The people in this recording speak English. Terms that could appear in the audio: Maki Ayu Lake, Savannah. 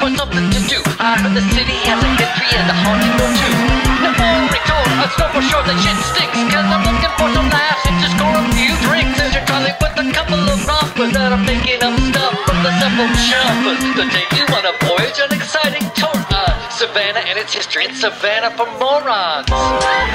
for something to do. I heard the city has a history and a haunting or two. No more return, let's know for sure that shit stinks. Cause I'm looking for some laughs and just score a few drinks. There's your trolley with a couple of rompers that are picking up stuff from the simple shoppers. To take you on a voyage, an exciting tour on Savannah and its history. It's Savannah for morons.